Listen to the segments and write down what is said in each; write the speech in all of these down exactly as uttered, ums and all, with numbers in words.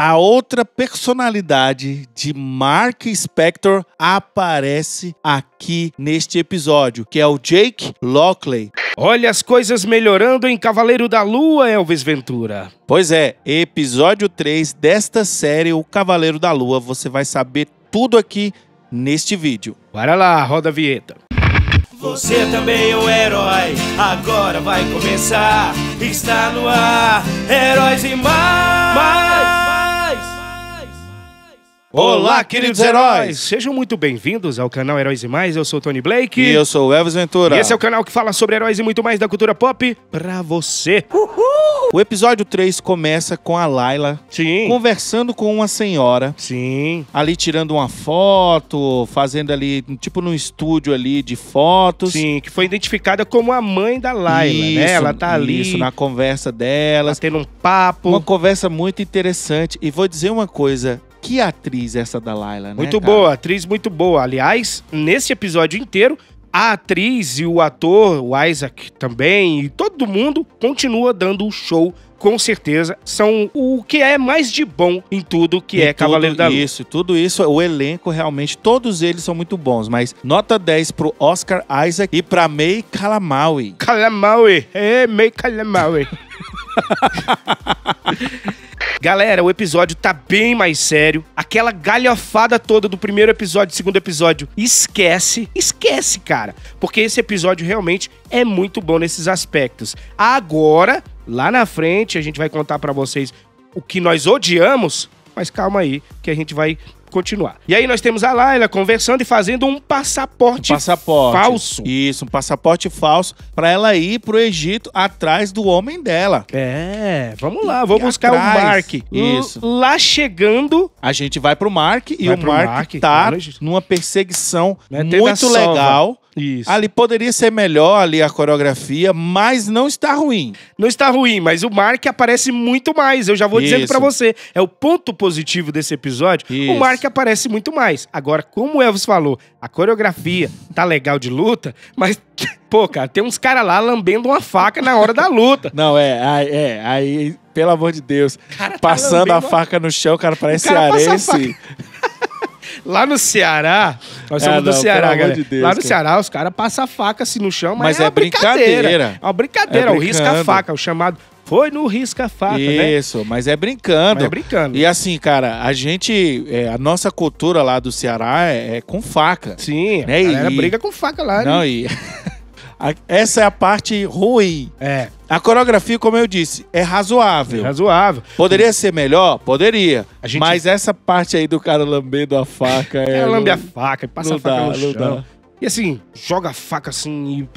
a outra personalidade de Mark Spector aparece aqui neste episódio, que é o Jake Lockley. Olha as coisas melhorando em Cavaleiro da Lua, Elvis Ventura. Pois é, episódio três desta série, o Cavaleiro da Lua. Você vai saber tudo aqui neste vídeo. Bora lá, roda a vinheta. Você também é um herói, agora vai começar. Está no ar, Heróis e Mais. mais. Olá, queridos heróis! Sejam muito bem-vindos ao canal Heróis e Mais. Eu sou o Tony Blake. E eu sou o Elvis Ventura. E esse é o canal que fala sobre heróis e muito mais da cultura pop pra você. Uhul! O episódio três começa com a Layla Sim. conversando com uma senhora. Sim. Ali tirando uma foto, fazendo ali, tipo num estúdio ali de fotos. Sim, que foi identificada como a mãe da Layla, isso, né? Ela tá ali. Isso, na conversa delas. Tá tendo um papo. Uma conversa muito interessante. E vou dizer uma coisa... Que atriz essa da Layla, né? Muito cara? boa, atriz muito boa. Aliás, nesse episódio inteiro, a atriz e o ator, o Isaac também, e todo mundo continua dando o show, com certeza. São o que é mais de bom em tudo que em é Cavaleiro da Lua. Isso, tudo isso, o elenco realmente, todos eles são muito bons, mas nota dez pro Oscar Isaac e pra May Calamawy. Calamawy, é May Calamawy. Galera, o episódio tá bem mais sério. Aquela galhofada toda do primeiro episódio, do segundo episódio, esquece, esquece, cara. Porque esse episódio realmente é muito bom nesses aspectos. Agora, lá na frente, a gente vai contar pra vocês o que nós odiamos, mas calma aí, que a gente vai continuar. E aí nós temos a Layla conversando e fazendo um passaporte, um passaporte falso. Isso, um passaporte falso pra ela ir pro Egito atrás do homem dela. É, vamos lá, vou buscar atrás. o Mark. Isso. Lá chegando... A gente vai pro Mark e vai o Mark, Mark tá numa perseguição é muito legal. Sova. Isso. Ali poderia ser melhor ali a coreografia, mas não está ruim. Não está ruim, mas o Mark aparece muito mais. Eu já vou Isso. dizendo pra você. É o ponto positivo desse episódio. Isso. O Mark aparece muito mais. Agora, como o Elvis falou, a coreografia tá legal de luta, mas... Pô, cara, tem uns caras lá lambendo uma faca na hora da luta. Não, é, é, aí, pelo amor de Deus. Cara, passando tá a faca no chão, cara, parece cearense. Lá no Ceará, nós somos ah, não, do Ceará, galera. De Deus, lá no cara. Ceará, os caras passam a faca assim no chão, mas, mas é, é brincadeira. brincadeira. É uma brincadeira, é o risca-faca, o chamado... Foi no risca-faca, né? Isso, mas é brincando. Mas é brincando. E assim, cara, a gente... É, a nossa cultura lá do Ceará é, é com faca. Sim, né? A galera e... briga com faca lá, não, né? E... Essa é a parte ruim. É. A coreografia, como eu disse, é razoável. É razoável. Poderia ser melhor? Poderia. A gente... Mas essa parte aí do cara lambendo a faca... É, é lambe a faca, passa a faca no chão. E assim, joga a faca assim... E...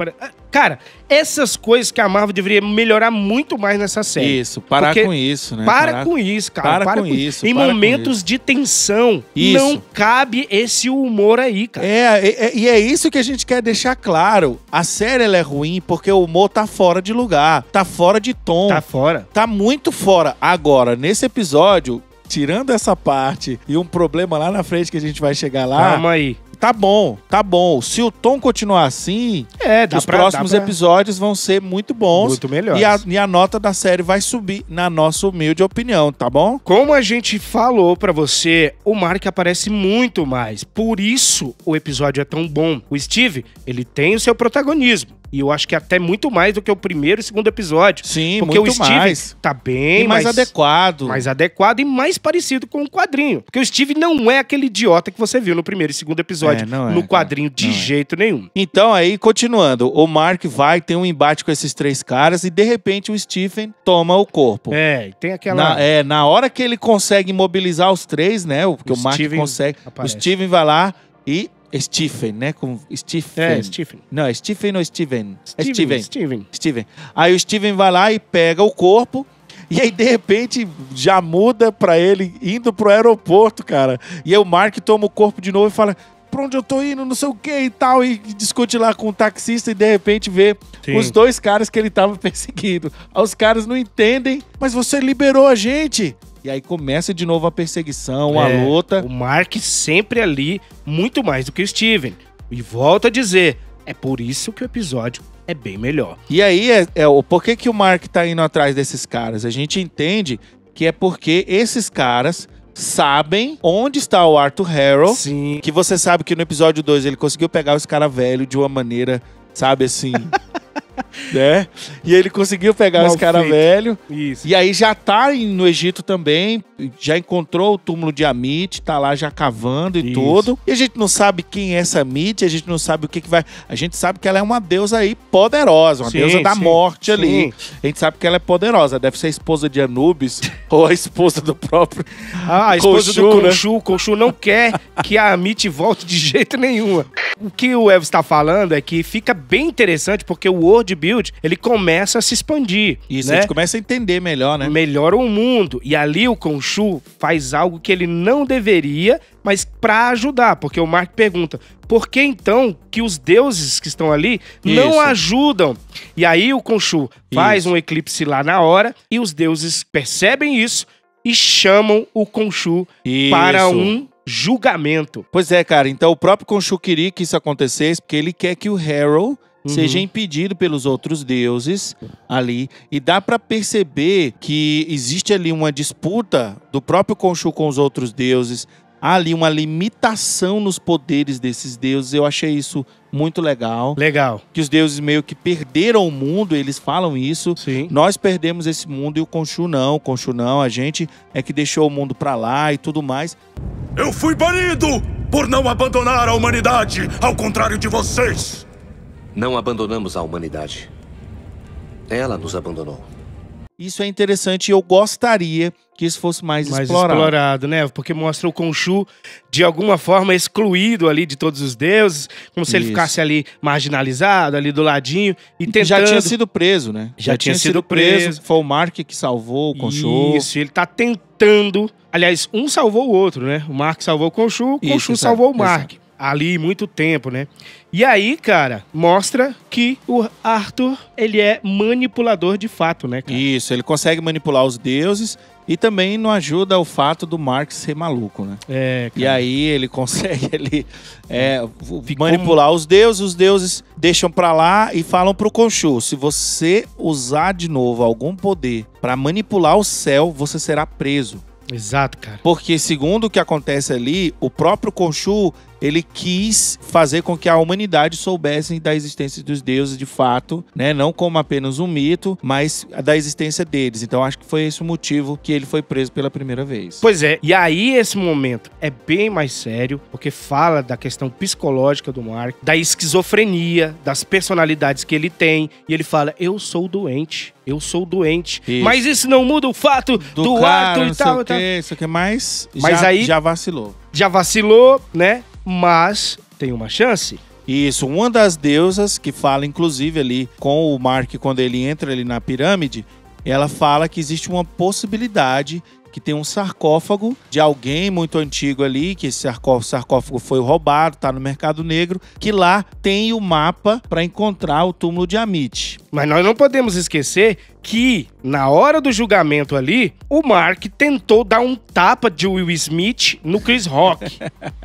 Cara, essas coisas que a Marvel deveria melhorar muito mais nessa série. Isso, parar Porque com isso, né? Para parar... com isso, cara. Para, para com, com isso. Em momentos isso. de tensão, isso. não cabe esse humor aí, cara. É, e é, é isso que a gente quer deixar claro. A série, ela é ruim porque o humor tá fora de lugar, tá fora de tom. Tá fora. Tá muito fora. Agora, nesse episódio, tirando essa parte e um problema lá na frente que a gente vai chegar lá... Calma aí. Tá bom, tá bom. Se o tom continuar assim, é, os pra, próximos pra... episódios vão ser muito bons. Muito melhores. E a, e a nota da série vai subir, na nossa humilde opinião, tá bom? Como a gente falou pra você, o Mark aparece muito mais. Por isso o episódio é tão bom. O Steve, ele tem o seu protagonismo. E eu acho que até muito mais do que o primeiro e segundo episódio. Sim, porque muito o Steve mais. tá bem e mais, mais adequado. Mais adequado e mais parecido com o quadrinho. Porque o Steve não é aquele idiota que você viu no primeiro e segundo episódio. É, não é, no quadrinho, cara, de não jeito é. nenhum. Então, aí, continuando. O Mark vai, tem um embate com esses três caras e, de repente, o Steven toma o corpo. É, tem aquela... Na, é, na hora que ele consegue mobilizar os três, né? Porque o, o Mark Steven consegue... Aparece. O Steven vai lá e... Steven, né? Com Steven. É, Steven. Não, é Steven ou Steven? Steven, é Steven. Steven. Steven. Aí o Steven vai lá e pega o corpo. E aí, de repente, já muda pra ele indo pro aeroporto, cara. E aí o Mark toma o corpo de novo e fala... pra onde eu tô indo, não sei o que e tal, e discute lá com o taxista e de repente vê Sim. os dois caras que ele tava perseguindo. Os caras não entendem, mas você liberou a gente. E aí começa de novo a perseguição, é, a luta. O Mark sempre ali, muito mais do que o Steven. E volto a dizer, é por isso que o episódio é bem melhor. E aí, é, é, por que, que o Mark tá indo atrás desses caras? A gente entende que é porque esses caras sabem onde está o Arthur Harrow. Sim. Que você sabe que no episódio dois ele conseguiu pegar os caras velhos de uma maneira, sabe, assim... né? E ele conseguiu pegar os caras velhos. E aí já tá no Egito também. Já encontrou o túmulo de Ammit. Tá lá já cavando e tudo. E a gente não sabe quem é essa Ammit. A gente não sabe o que que vai... A gente sabe que ela é uma deusa aí poderosa. Uma sim, deusa da sim, morte sim. ali. A gente sabe que ela é poderosa. Deve ser a esposa de Anubis. Ou a esposa do próprio... Ah, a esposa Khonshu, do Khonshu. Né? Khonshu não quer que a Ammit volte de jeito nenhum. O que o Elvis tá falando é que fica bem interessante porque o world build, ele começa a se expandir. Isso, né? A gente começa a entender melhor, né? Melhora o mundo. E ali o Khonshu faz algo que ele não deveria, mas pra ajudar. Porque o Mark pergunta, por que então que os deuses que estão ali Isso. não ajudam? E aí o Khonshu faz isso. um eclipse lá na hora e os deuses percebem isso e chamam o Khonshu para um... julgamento. Pois é, cara. Então o próprio Khonshu queria que isso acontecesse porque ele quer que o Harrow uhum. seja impedido pelos outros deuses ali. E dá pra perceber que existe ali uma disputa do próprio Khonshu com os outros deuses. Há ali uma limitação nos poderes desses deuses. Eu achei isso muito legal. Legal. Que os deuses meio que perderam o mundo, eles falam isso. Sim. Nós perdemos esse mundo e o Khonshu não. O Khonshu não, a gente é que deixou o mundo pra lá e tudo mais. Eu fui banido por não abandonar a humanidade, ao contrário de vocês. Não abandonamos a humanidade. Ela nos abandonou. Isso é interessante e eu gostaria que isso fosse mais, mais explorado. Mais explorado, né? Porque mostra o Khonshu, de alguma forma, excluído ali de todos os deuses. Como se isso. ele ficasse ali marginalizado, ali do ladinho. E tentando... Já tinha sido preso, né? Já, Já tinha, tinha sido, sido preso. preso. Foi o Mark que salvou o Khonshu. Isso, ele tá tentando... Aliás, um salvou o outro, né? O Mark salvou o Khonshu, o Khonshu salvou o Mark. Exato. Ali, muito tempo, né? E aí, cara, mostra que o Arthur, ele é manipulador de fato, né, cara? Isso, ele consegue manipular os deuses e também não ajuda o fato do Mark ser maluco, né? É, cara. E aí ele consegue ele, é, manipular como... os deuses, os deuses deixam pra lá e falam pro Khonshu, se você usar de novo algum poder pra manipular o céu, você será preso. Exato, cara. Porque segundo o que acontece ali, o próprio Khonshu, ele quis fazer com que a humanidade soubesse da existência dos deuses de fato, né? Não como apenas um mito, mas da existência deles. Então acho que foi esse o motivo que ele foi preso pela primeira vez. Pois é, e aí esse momento é bem mais sério, porque fala da questão psicológica do Mark, da esquizofrenia, das personalidades que ele tem, e ele fala, eu sou doente. Eu sou doente. Isso. Mas isso não muda o fato do, do cara, ato e tal. Não sei o quê, isso aqui é mais... Mas já, aí... Já vacilou. Já vacilou, né? Mas tem uma chance. Isso. Uma das deusas que fala, inclusive, ali com o Mark, quando ele entra ali na pirâmide, ela fala que existe uma possibilidade que tem um sarcófago de alguém muito antigo ali, que esse sarcófago foi roubado, tá no mercado negro, que lá tem o mapa para encontrar o túmulo de Ammit. Mas nós não podemos esquecer que, na hora do julgamento ali, o Mark tentou dar um tapa de Will Smith no Chris Rock,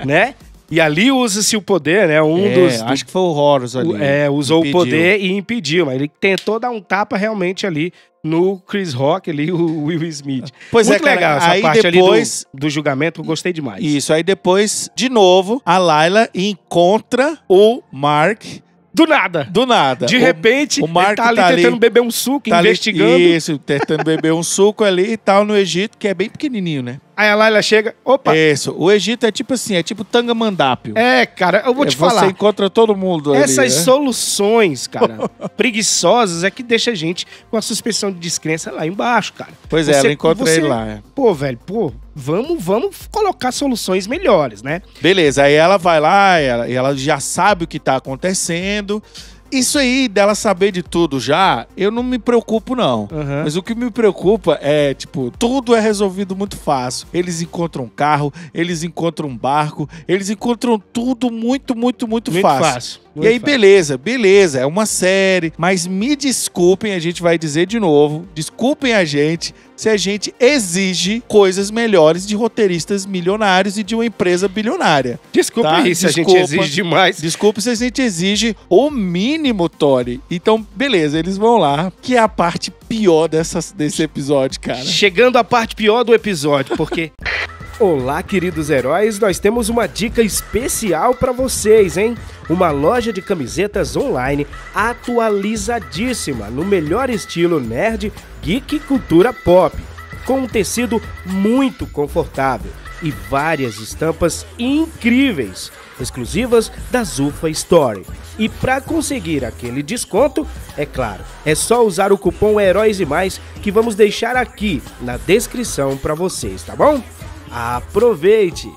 né? E ali usa-se o poder, né? Um é, dos... acho que foi o Horus ali. É, usou impediu. o poder e impediu. Mas ele tentou dar um tapa realmente ali no Chris Rock, ali, o Will Smith. Pois Muito é, cara, legal essa aí parte depois, ali do, do julgamento, eu gostei demais. Isso, aí depois, de novo, a Layla encontra o Mark... Do nada. Do nada. De o, repente, o Mark ele tá ali tá tentando ali, beber um suco, tá investigando. Ali, isso, tentando beber um suco ali e tal, no Egito, que é bem pequenininho, né? Aí a Layla chega, opa. Isso, o Egito é tipo assim, é tipo Tangamandápio. É, cara, eu vou te é, falar. Você encontra todo mundo ali, Essas né? soluções, cara, preguiçosas é que deixa a gente com a suspensão de descrença lá embaixo, cara. Pois você, é, ela encontra você, ele lá. É. Pô, velho, pô. Vamos, vamos colocar soluções melhores, né? Beleza, aí ela vai lá e ela, ela já sabe o que tá acontecendo. Isso aí, dela saber de tudo já, eu não me preocupo, não. Uhum. Mas o que me preocupa é, tipo, tudo é resolvido muito fácil. Eles encontram um carro, eles encontram um barco, eles encontram tudo muito, muito, muito, muito fácil. fácil. E aí, beleza, beleza, é uma série, mas me desculpem, a gente vai dizer de novo, desculpem a gente se a gente exige coisas melhores de roteiristas milionários e de uma empresa bilionária. Desculpa tá? isso, desculpa, a gente exige demais. Desculpa se a gente exige o mínimo, Tony. Então, beleza, eles vão lá, que é a parte pior dessa, desse episódio, cara. Chegando à parte pior do episódio, porque... Olá, queridos heróis, nós temos uma dica especial para vocês, hein? Uma loja de camisetas online atualizadíssima, no melhor estilo nerd, geek e cultura pop, com um tecido muito confortável e várias estampas incríveis, exclusivas da Zufa Story. E para conseguir aquele desconto, é claro, é só usar o cupom Heróis e Mais, que vamos deixar aqui na descrição para vocês, tá bom? Aproveite!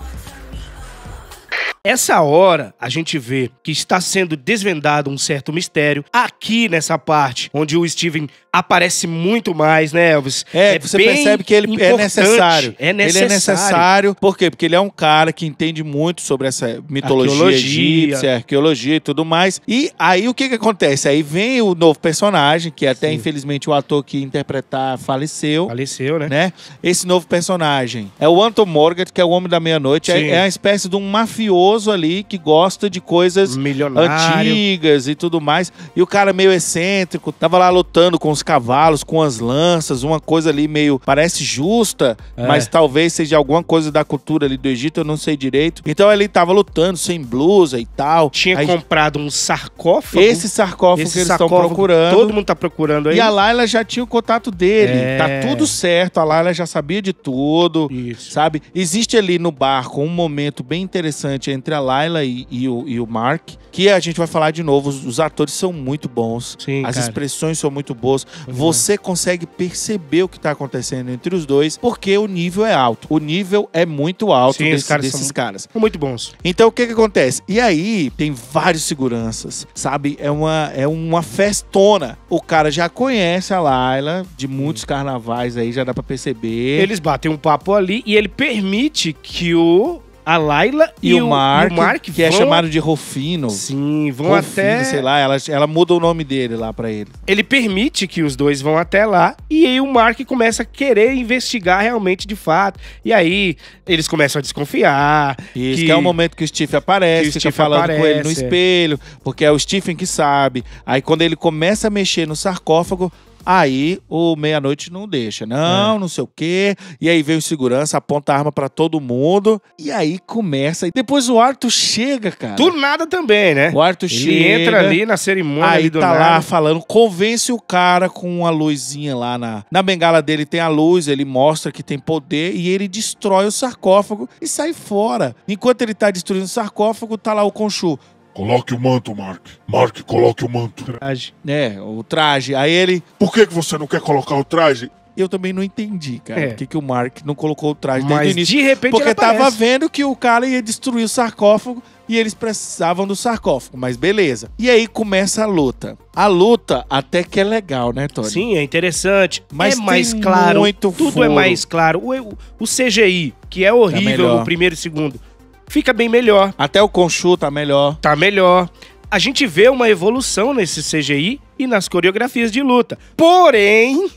Essa hora a gente vê que está sendo desvendado um certo mistério aqui nessa parte, onde o Steven aparece muito mais, né, Elvis? É, é você percebe que ele é necessário. é necessário. Ele é necessário, por quê? Porque ele é um cara que entende muito sobre essa mitologia arqueologia. egípcia, arqueologia e tudo mais. E aí o que que acontece? Aí vem o novo personagem, que até Sim. infelizmente o ator que interpretar faleceu. Faleceu, né? né? Esse novo personagem é o Anton Morgan, que é o Homem da Meia-Noite. É, é uma espécie de um mafioso ali que gosta de coisas Milionário. antigas e tudo mais. E o cara meio excêntrico, tava lá lutando com os cavalos, com as lanças, uma coisa ali meio, parece justa, é. mas talvez seja alguma coisa da cultura ali do Egito, eu não sei direito. Então ele tava lutando sem blusa e tal. Tinha aí, comprado um sarcófago. Esse sarcófago esse que eles estão procurando. Todo mundo tá procurando aí. E a Layla já tinha o contato dele. É. Tá tudo certo, a Layla já sabia de tudo, Isso. sabe? Existe ali no barco um momento bem interessante entre a Layla e, e, o, e o Mark, que a gente vai falar de novo, os, os atores são muito bons, Sim, as cara. expressões são muito boas, uhum. você consegue perceber o que tá acontecendo entre os dois, porque o nível é alto, o nível é muito alto Sim, desse, caras desses são caras. São muito bons. Então o que que acontece? E aí, tem vários seguranças, sabe? É uma, é uma festona. O cara já conhece a Layla, de muitos carnavais aí, já dá pra perceber. Eles batem um papo ali e ele permite que o... A Layla e, e o, Mark, o Mark, que vão... é chamado de Rufino. Sim, vão Rufino, até... sei lá, ela, ela muda o nome dele lá pra ele. Ele permite que os dois vão até lá e aí o Mark começa a querer investigar realmente de fato. E aí eles começam a desconfiar. Isso, que, que é o momento que o Steve aparece, fica falando aparece, com ele no espelho, porque é o Steven que sabe. Aí quando ele começa a mexer no sarcófago, aí o Meia-Noite não deixa. Não, é. não sei o quê. E aí vem o segurança, aponta a arma pra todo mundo. E aí começa. E depois o Arthur chega, cara. Do nada também, né? O Arthur Ele chega. Ele entra ali na cerimônia. Aí ali do tá nada. lá falando. Convence o cara com uma luzinha lá na... Na bengala dele tem a luz, ele mostra que tem poder e ele destrói o sarcófago e sai fora. Enquanto ele tá destruindo o sarcófago, tá lá o Khonshu. Coloque o manto, Mark. Mark, coloque o manto. Traje. É, o traje. Aí ele... Por que que você não quer colocar o traje? Eu também não entendi, cara. É. Por que que o Mark não colocou o traje desde o início? Mas de repente Porque tava aparece. vendo que o cara ia destruir o sarcófago e eles precisavam do sarcófago. Mas beleza. E aí começa a luta. A luta até que é legal, né, Tony? Sim, é interessante. Mas é mais claro. Muito tudo furo. é mais claro. O, o C G I, que é horrível no primeiro e segundo, fica bem melhor. Até o Khonshu tá melhor. Tá melhor. A gente vê uma evolução nesse C G I e nas coreografias de luta. Porém...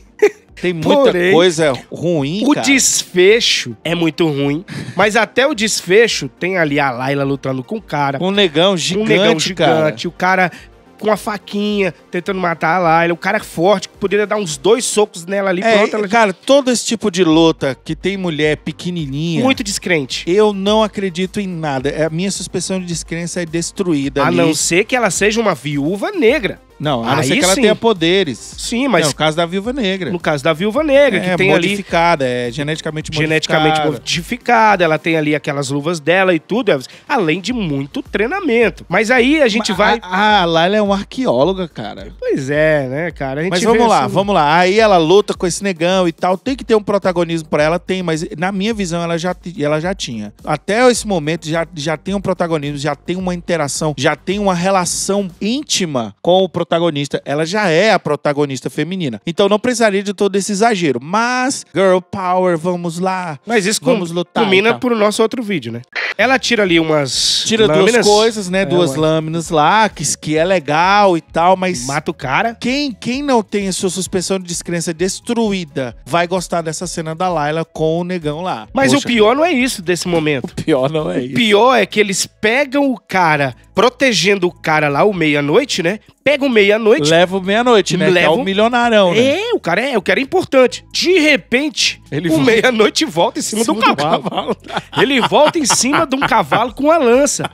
Tem muita Porém, coisa ruim, o cara. O desfecho é muito ruim. Mas até o desfecho tem ali a Layla lutando com o cara. Um negão gigante, um negão gigante. Cara. O cara... com a faquinha, tentando matar a Layla. O cara é forte, que poderia dar uns dois socos nela ali. É, pronto, ela... Cara, todo esse tipo de luta que tem mulher pequenininha... Muito descrente. Eu não acredito em nada. A minha suspensão de descrença é destruída. A ali. não ser que ela seja uma viúva negra. Não, a não ser que ela sim. tenha poderes. Sim, mas... É o caso da Viúva Negra. No caso da Viúva Negra, é, que tem modificada, ali... É, geneticamente modificada. Geneticamente modificada. Ela tem ali aquelas luvas dela e tudo, Elvis. Além de muito treinamento. Mas aí a gente mas, vai... Ah, a Layla é uma arqueóloga, cara. Pois é, né, cara? A gente mas vamos lá, assim... vamos lá. Aí ela luta com esse negão e tal. Tem que ter um protagonismo pra ela, tem. Mas na minha visão, ela já, ela já tinha. Até esse momento, já, já tem um protagonismo, já tem uma interação, já tem uma relação íntima com o protagonismo. protagonista, ela já é a protagonista feminina. Então não precisaria de todo esse exagero. Mas, girl power, vamos lá. Mas isso vamos com, lutar, culmina pro nosso outro vídeo, né? Ela tira ali umas Tira lâminas. duas coisas, né? É, duas ué. lâminas lá, que, que é legal e tal, mas... Mata o cara. Quem, quem não tem a sua suspensão de descrença destruída vai gostar dessa cena da Layla com o negão lá. Mas Poxa. o pior não é isso desse momento. O pior não é o isso. O pior é que eles pegam o cara, protegendo o cara lá, o meia-noite, né? Pega o meia-noite. Leva o meia-noite, né? Leva... Que é o milionarão, né? É, o cara é, o cara é importante. De repente, ele o meia-noite volta em cima, cima do, do cavalo. cavalo. Ele volta em cima de um cavalo com a lança.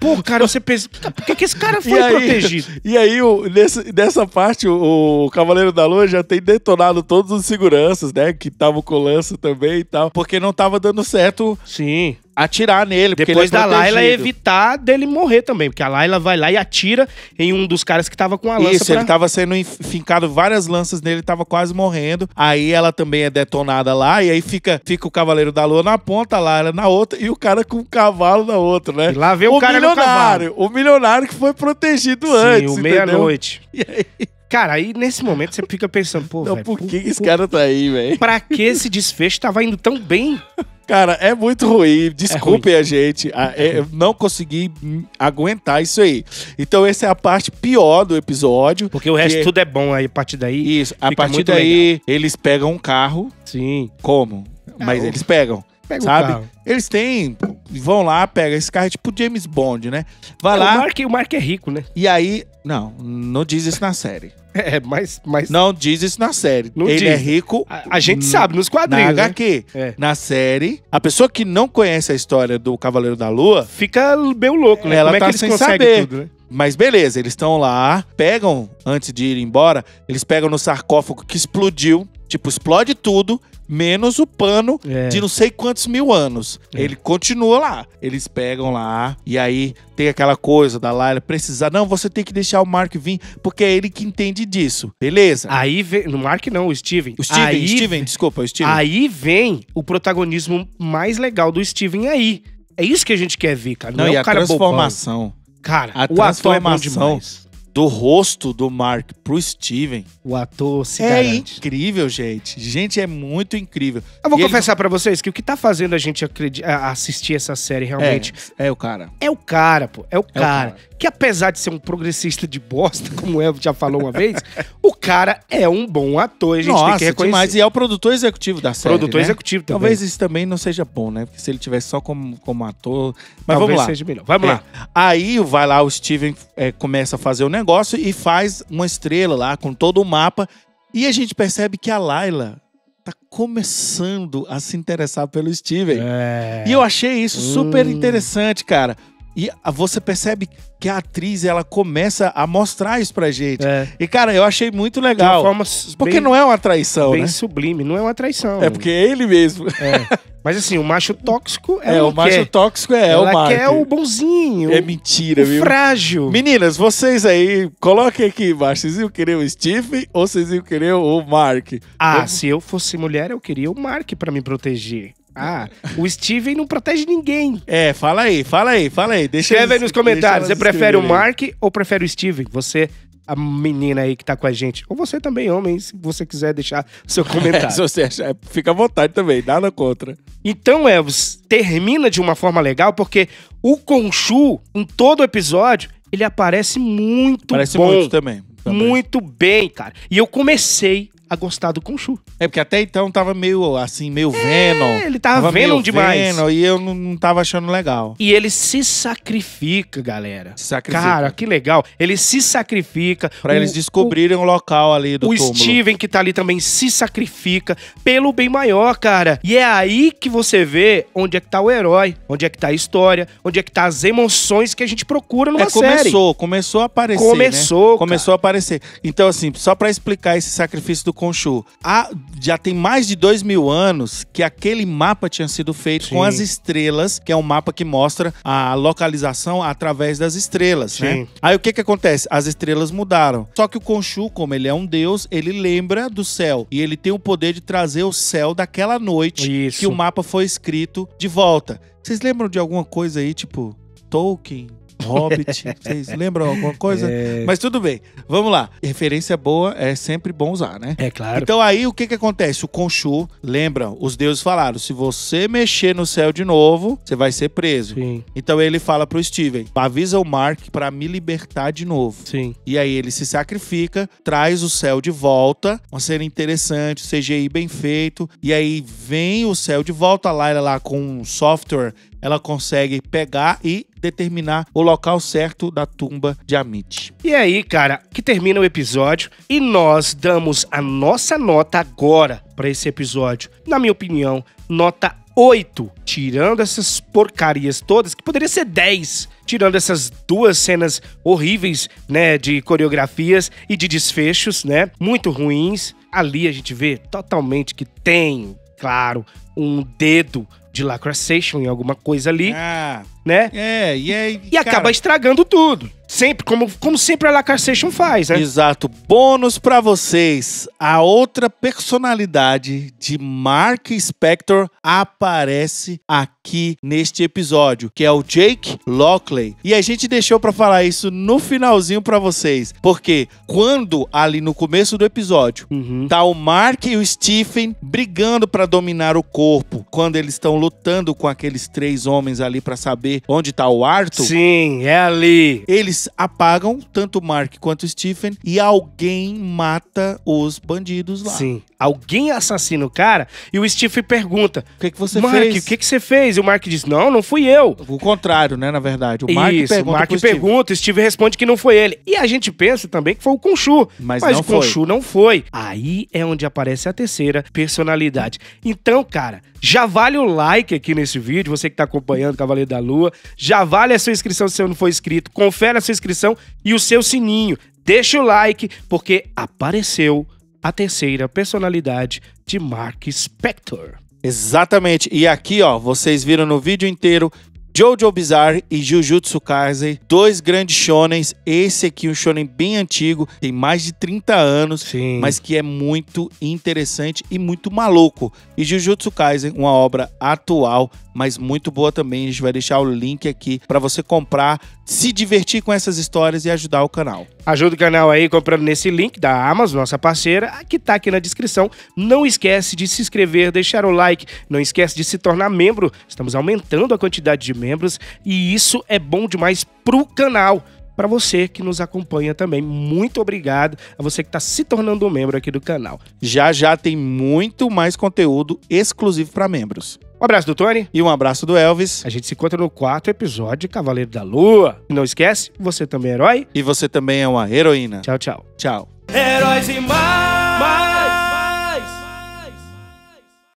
Pô, cara, você pensa... Por que, que esse cara foi e aí, protegido? E aí, o, nesse, nessa parte, o, o Cavaleiro da Lua já tem detonado todos os seguranças, né? Que estavam com lança também e tal. Porque não tava dando certo... Sim... Atirar nele, porque depois ele é da Layla evitar dele morrer também, porque a Layla vai lá e atira em um dos caras que tava com a lança. Isso, pra... ele tava sendo fincado várias lanças nele, tava quase morrendo. Aí ela também é detonada lá, e aí fica, fica o Cavaleiro da Lua na ponta, a Layla na outra, e o cara com o cavalo na outra, né? E lá vem o, o cara milionário, no cavalo. O milionário que foi protegido Sim, antes, o meia-noite. E aí... Cara, aí nesse momento você fica pensando, pô, velho... Por que esse cara tá aí, velho? Pra que esse desfecho tava indo tão bem? Cara, é muito ruim. Desculpem é ruim. a gente. É, eu não consegui aguentar isso aí. Então essa é a parte pior do episódio. Porque o resto que... tudo é bom aí, a partir daí... Isso, a partir daí legal. eles pegam um carro. Sim. Como? É, Mas eu... eles pegam. Pega sabe? O carro. Eles têm... Vão lá, pega esse carro, é tipo James Bond, né? Vai é, lá... O Mark, o Mark é rico, né? E aí... Não, não diz isso na série. É, mas... mas... Não diz isso na série. Não Ele diz. é rico... A, a gente sabe, nos quadrinhos, Na agá quê. Né? É. Na série, a pessoa que não conhece a história do Cavaleiro da Lua... Fica meio louco, né? Ela Como tá é que sem saber. Tudo, né? Mas beleza, eles estão lá, pegam, antes de ir embora, eles pegam no sarcófago que explodiu, tipo, explode tudo, menos o pano é. de não sei quantos mil anos. É. Ele continua lá. Eles pegam lá, e aí tem aquela coisa da Layla precisar, não, você tem que deixar o Mark vir, porque é ele que entende disso. Beleza? Aí vem, no Mark não, o Steven. O Steven, aí, Steven, desculpa, o Steven. Aí vem o protagonismo mais legal do Steven aí. É isso que a gente quer ver, cara. Não, não é e o cara a transformação. Bobão. Cara, a transformação é do rosto do Mark pro Steven. O ator se garante. É incrível, gente. Gente, é muito incrível. Eu vou e confessar ele... pra vocês que o que tá fazendo a gente acred... assistir essa série realmente... É, é o cara. É o cara, pô. É o cara. É o cara. Que apesar de ser um progressista de bosta, como o Elvis já falou uma vez, o cara é um bom ator, a gente Nossa, tem que reconhecer. Demais. E é o produtor executivo da série, Produtor né? executivo também. Talvez isso também não seja bom, né? Porque se ele tivesse só como, como ator... Mas Talvez vamos lá. seja melhor. Vamos é. lá. Aí vai lá, o Steven é, começa a fazer o negócio e faz uma estrela lá com todo o mapa. E a gente percebe que a Layla... tá começando a se interessar pelo Steven. É. E eu achei isso super interessante, cara. E você percebe que a atriz, ela começa a mostrar isso pra gente. É. E, cara, eu achei muito legal. Forma porque bem, não é uma traição, bem né? Bem sublime, não é uma traição. É porque é ele mesmo. É. Mas, assim, o macho tóxico é, é o macho quer. tóxico é, é o macho. Ela quer o bonzinho. É mentira, o viu? frágil. Meninas, vocês aí, coloquem aqui embaixo. Vocês iam querer o Steve ou vocês iam querer o Mark? Ah, eu... se eu fosse mulher, eu queria o Mark pra me proteger. Ah, o Steven não protege ninguém. É, fala aí, fala aí, fala aí. Deixa Escreve aí nos comentários, você prefere o Mark ou prefere o Steven? Você, a menina aí que tá com a gente. Ou você também, homem, se você quiser deixar seu comentário. É, se você achar, fica à vontade também, nada contra. Então, Elvis, termina de uma forma legal, porque o Khonshu, em todo o episódio, ele aparece muito Parece bom. Aparece muito também, também. Muito bem, cara. E eu comecei... a gostar do Khonshu. É, porque até então tava meio, assim, meio é, Venom. ele tava, tava Venom demais. Venom, e eu não, não tava achando legal. E ele se sacrifica, galera. Se sacrifica. Cara, que legal. Ele se sacrifica. Pra o, eles descobrirem o, o local ali do túmulo. O Steven, que tá ali também, se sacrifica pelo bem maior, cara. E é aí que você vê onde é que tá o herói, onde é que tá a história, onde é que tá as emoções que a gente procura numa é, série. Começou, começou a aparecer, Começou, né? Começou a aparecer. Então, assim, só pra explicar esse sacrifício do Khonshu. Ah, já tem mais de dois mil anos que aquele mapa tinha sido feito Sim. com as estrelas, que é um mapa que mostra a localização através das estrelas, Sim. né? Aí o que que acontece? As estrelas mudaram. Só que o Khonshu, como ele é um deus, ele lembra do céu. E ele tem o poder de trazer o céu daquela noite Isso. que o mapa foi escrito de volta. Vocês lembram de alguma coisa aí, tipo, Tolkien? Hobbit, vocês lembram alguma coisa? É... Mas tudo bem, vamos lá. Referência boa é sempre bom usar, né? É claro. Então aí o que que acontece? O Khonshu, lembra, os deuses falaram, se você mexer no céu de novo, você vai ser preso. Sim. Então ele fala pro Steven, avisa o Mark pra me libertar de novo. Sim. E aí ele se sacrifica, traz o céu de volta, uma cena interessante, C G I bem feito, e aí vem o céu de volta, a Layla lá com um software, ela consegue pegar e determinar o local certo da tumba de Ammit. E aí, cara, que termina o episódio e nós damos a nossa nota agora para esse episódio. Na minha opinião, nota oito, tirando essas porcarias todas, que poderia ser dez, tirando essas duas cenas horríveis, né, de coreografias e de desfechos, né, muito ruins. Ali a gente vê totalmente que tem, claro, um dedo de lacração em alguma coisa ali, ah, né? É, e aí, e cara, acaba estragando tudo. Sempre, como, como sempre a lacração faz, né? Exato. Bônus pra vocês. A outra personalidade de Mark Spector aparece aqui neste episódio, que é o Jake Lockley. E a gente deixou pra falar isso no finalzinho pra vocês. Porque quando, ali no começo do episódio, uhum, tá o Mark e o Steven brigando pra dominar o corpo, quando eles estão lutando com aqueles três homens ali pra saber onde tá o Arthur. Sim, é ali. Eles apagam tanto o Mark quanto o Steven e alguém mata os bandidos lá. Sim. Alguém assassina o cara e o Steven pergunta: o que que você Mark, fez? Mark, o que que você fez? E o Mark diz: não, não fui eu. O contrário, né, na verdade. O Mark Isso, pergunta, o Mark pergunta, o Steven responde que não foi ele. E a gente pensa também que foi o Khonshu. Mas, mas não o Khonshu não foi. Aí é onde aparece a terceira personalidade. Então, cara, já vale o like aqui nesse vídeo, você que tá acompanhando o Cavaleiro da Lua. Já vale a sua inscrição se você não for inscrito. Confere a sua inscrição e o seu sininho. Deixa o like, porque apareceu a terceira personalidade de Mark Spector. Exatamente. E aqui, ó, vocês viram no vídeo inteiro, Jojo Bizarre e Jujutsu Kaisen, dois grandes shonens. Esse aqui é um shonen bem antigo, tem mais de trinta anos, sim, mas que é muito interessante e muito maluco. E Jujutsu Kaisen, uma obra atual, mas muito boa também. A gente vai deixar o link aqui para você comprar, se divertir com essas histórias e ajudar o canal. Ajuda o canal aí comprando nesse link da Amazon, nossa parceira, que tá aqui na descrição. Não esquece de se inscrever, deixar o like, não esquece de se tornar membro. Estamos aumentando a quantidade de membros. membros, e isso é bom demais pro canal. Para você que nos acompanha também, muito obrigado a você que está se tornando um membro aqui do canal. Já já tem muito mais conteúdo exclusivo para membros. Um abraço do Tony. E um abraço do Elvis. A gente se encontra no quarto episódio de Cavaleiro da Lua. Não esquece, você também é herói. E você também é uma heroína. Tchau, tchau. Tchau. Heróis e mais.